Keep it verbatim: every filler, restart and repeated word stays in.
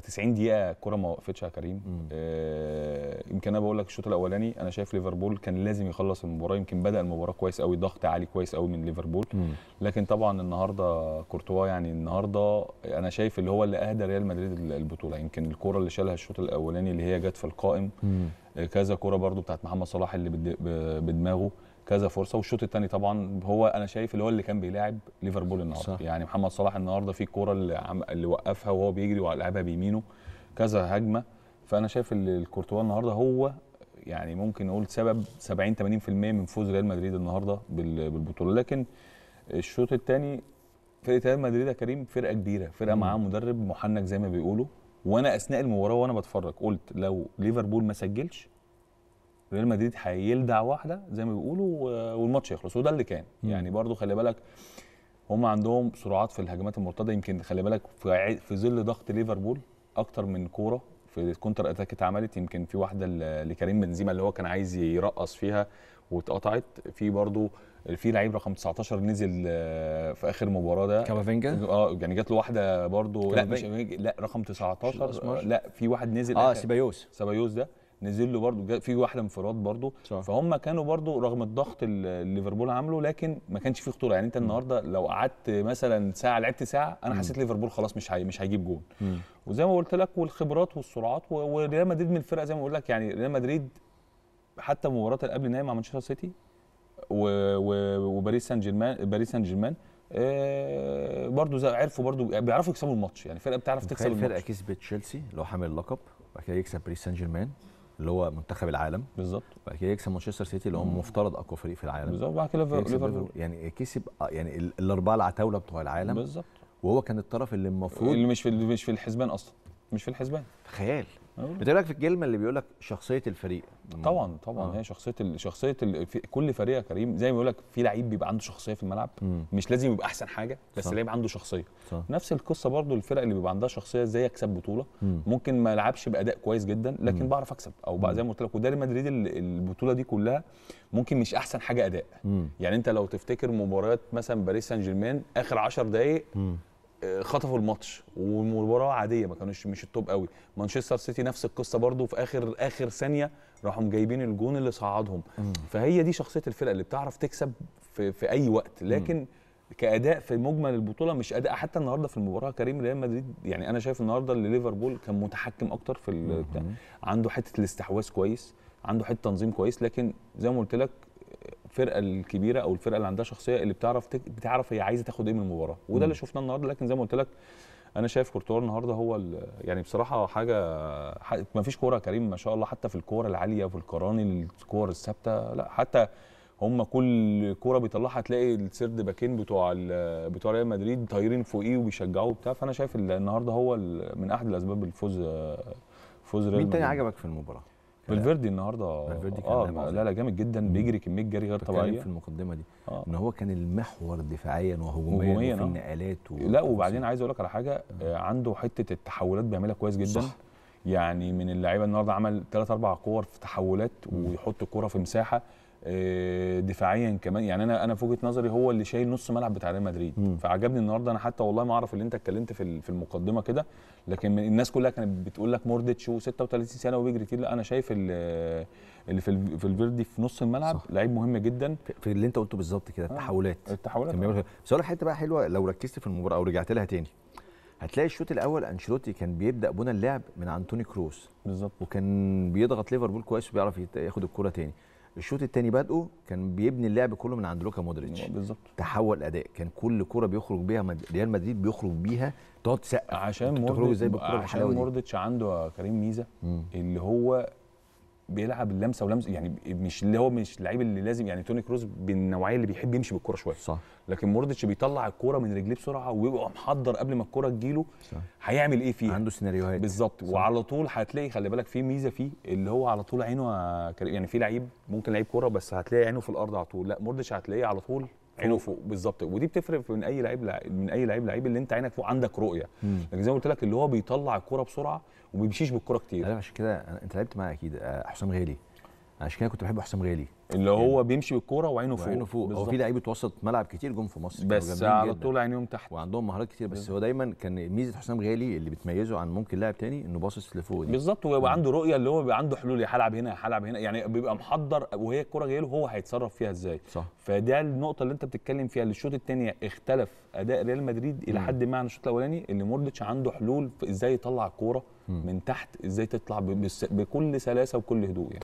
تسعين دقيقه الكره ما وقفتش يا كريم. آه يمكن انا بقول لك الشوط الاولاني انا شايف ليفربول كان لازم يخلص المباراه، يمكن بدا المباراه كويس قوي، ضغط عالي كويس قوي من ليفربول. مم. لكن طبعا النهارده كورتوا، يعني النهارده انا شايف اللي هو اللي اهدى ريال مدريد البطوله. يمكن الكره اللي شالها الشوط الاولاني اللي هي جت في القائم، آه كذا كره برده بتاعت محمد صلاح اللي بدماغه كذا فرصه. والشوط الثاني طبعا هو انا شايف اللي هو اللي كان بيلاعب ليفربول النهارده، يعني محمد صلاح النهارده في كوره اللي, عم... اللي وقفها وهو بيجري ولعبها بيمينه كذا هجمه. فانا شايف ان الكورتوا النهارده هو يعني ممكن نقول سبب سبعين ثمانين بالمئة من فوز ريال مدريد النهارده بال... بالبطوله. لكن الشوط الثاني فرقه ريال مدريد يا كريم فرقه كبيره، فرقه معاها مدرب محنك زي ما بيقولوا. وانا اثناء المباراه وانا بتفرج قلت لو ليفربول ما سجلش ريال مدريد هيلدع واحده زي ما بيقولوا والماتش يخلص، وده اللي كان. يعني برضو خلي بالك هم عندهم سرعات في الهجمات المرتده، يمكن خلي بالك في ظل ضغط ليفربول اكتر من كوره في كونتر اتاك اتعملت. يمكن في واحده لكريم بنزيما اللي هو كان عايز يرقص فيها واتقطعت. في برضو في لعيب رقم تسعتاشر نزل في اخر مباراه ده كافافينجا، اه يعني جات له واحده برضو. لا مش لا رقم تسعتاشر، لا في واحد نزل اه سيبايوس، سيبايوس ده نزل له برضه في واحده انفراد برضه. فهم كانوا برضه رغم الضغط اللي ليفربول عامله لكن ما كانش فيه خطوره. يعني انت النهارده لو قعدت مثلا ساعه لعبت ساعه انا حسيت ليفربول خلاص مش هي... مش هيجيب جون. م. وزي ما قلت لك والخبرات والسرعات و... وريال مدريد من الفرقه زي ما بقول لك، يعني ريال مدريد حتى مباراه اللي قبل النهائي مع مانشستر سيتي و... و... وباريس سان جيرمان، باريس سان جيرمان آه... برضه عرفوا برضه بيعرفوا يكسبوا الماتش. يعني فرقه بتعرف تكسب الماتش. فرقه كسبت تشيلسي اللي هو حامل اللقب، وبعد كده يكسب باريس سان جيرمان اللي هو منتخب العالم بالظبط، وبعد كده يكسب مانشستر سيتي اللي هو مفترض اقوى فريق في العالم بالظبط، وبعد كده ليفربول. يعني كسب يعني الاربعه العتاوله بتوع العالم بالظبط، وهو كان الطرف اللي المفروض اللي مش في مش في الحسبان اصلا، مش في الحسبان. خيال. بتقولك في الكلمه اللي بيقولك شخصيه الفريق. طبعا طبعا آه. هي شخصيه ال... شخصيه ال... في كل فريق يا كريم زي ما بيقولك في لعيب بيبقى عنده شخصيه في الملعب. مم. مش لازم يبقى احسن حاجه بس لعيب عنده شخصيه. صح. نفس القصه برضو الفرق اللي بيبقى عندها شخصيه ازاي اكسب بطوله. مم. ممكن ما العبش باداء كويس جدا لكن مم. بعرف اكسب او بقى زي ما قلت لك. وده ريال مدريد البطوله دي كلها ممكن مش احسن حاجه اداء. مم. يعني انت لو تفتكر مباريات مثلا باريس سان جيرمان اخر عشر دقائق خطفوا الماتش والمباراه عاديه ما كانوش مش التوب قوي. مانشستر سيتي نفس القصه برضو في اخر اخر ثانيه راحوا جايبين الجون اللي صعدهم. مم. فهي دي شخصيه الفرقه اللي بتعرف تكسب في, في اي وقت. لكن مم. كاداء في مجمل البطوله مش اداء حتى النهارده في المباراه كريم ريال مدريد. يعني انا شايف النهارده اللي ليفربول كان متحكم اكتر في عنده حته الاستحواذ كويس، عنده حته تنظيم كويس. لكن زي ما قلت لك الفرقه الكبيره او الفرقه اللي عندها شخصيه اللي بتعرف تك... بتعرف هي عايزه تاخد ايه من المباراه، وده اللي شفناه النهارده. لكن زي ما قلت لك انا شايف كورتوا النهارده هو ال... يعني بصراحه حاجه ح... ما فيش كوره كريم ما شاء الله، حتى في الكوره العاليه وفي القران الكور الثابته، لا حتى هم كل كوره بيطلعها تلاقي السرد باكين بتوع ال... بتوع ريال مدريد طايرين فوقيه وبيشجعوه وبتاع. فانا شايف النهارده هو ال... من احد الاسباب الفوز فوز ريال مدريد. مين تاني عجبك في المباراه؟ فالفيردي النهارده فالفيردي كان آه لا لا جامد جدا، بيجري كميه جري غير طبيعيه في المقدمه دي. آه. ان هو كان المحور دفاعيا وهجوميا في النقلات و... لا وبعدين عايز اقول لك على حاجه. آه. عنده حته التحولات بيعملها كويس جدا. صح. يعني من اللعيبه النهارده عمل ثلاث اربع كور في تحولات ويحط الكوره في مساحه. آه دفاعيا كمان يعني انا انا في وجهه نظري هو اللي شايل نص ملعب بتاع ريال مدريد. فعجبني النهارده انا حتى والله ما اعرف اللي انت اتكلمت في في المقدمه كده، لكن الناس كلها كانت بتقول لك مورديتش وستة وتلاتين سنه وبيجري كتير. لا انا شايف اللي في في الفيردي في نص الملعب لعيب مهم جدا في اللي انت قلته بالظبط كده. التحولات آه. التحولات آه. بس اقول لك حته بقى حلوه لو ركزت في المباراه او رجعت لها تاني هتلاقي الشوط الاول انشيلوتي كان بيبدا بنى اللعب من انطوني كروس بالظبط، وكان بيضغط ليفربول كويس وبيعرف ياخد الكوره تاني. الشوط الثاني بادئه كان بيبني اللعب كله من عند لوكا مودريتش بالظبط، تحول اداء كان كل كوره بيخرج بيها مد... ريال مدريد بيخرج بيها تقعد تسقف عشان مودريتش عشان مودريتش عنده كريم ميزه. مم. اللي هو بيلعب اللمسه ولمسه، يعني مش اللي هو مش اللعيب اللي لازم يعني توني كروز بالنوعيه اللي بيحب يمشي بالكوره شويه. صح. لكن مودريتش بيطلع الكوره من رجليه بسرعه ويبقى محضر قبل ما الكوره تجيله هيعمل ايه فيها، عنده سيناريوهات بالظبط. وعلى طول هتلاقي خلي بالك في ميزه فيه اللي هو على طول عينه كريم. يعني في لعيب ممكن لعيب كوره بس هتلاقي عينه في الارض على طول، لا مودريتش هتلاقيه على طول عينه فوق بالظبط. ودي بتفرق من اي لعيب من اي لعيب لعيب اللي انت عينك فوق عندك رؤيه. مم. لكن زي ما قلت لك اللي هو بيطلع الكوره بسرعه وما بيمشيش بالكوره كتير. انا عشان كده انت لعبت معايا اكيد حسام غالي، عشان كده كنت بحب حسام غالي اللي هو يعني بيمشي بالكوره وعينه فوق وعينه فوق هو في لعيبه وسط ملعب كتير جم في مصر بس على طول عينيهم تحت وعندهم مهارات كتير بس هو دايما كان ميزه حسام غالي اللي بتميزه عن ممكن لاعب تاني انه باصص لفوق بالظبط ويبقى عنده رؤيه اللي هو بيبقى عنده حلول يا هلعب هنا يا هلعب هنا يعني بيبقى محضر وهي الكوره جايه له هو هيتصرف فيها ازاي صح. فده النقطه اللي انت بتتكلم فيها. الشوط الثاني اختلف اداء ريال مدريد الى حد ما عن الشوط الاولاني اللي مودريتش عنده حلول ازاي يطلع الكوره من تحت ازاي تطلع بكل سلاسه وكل هدوء يعني.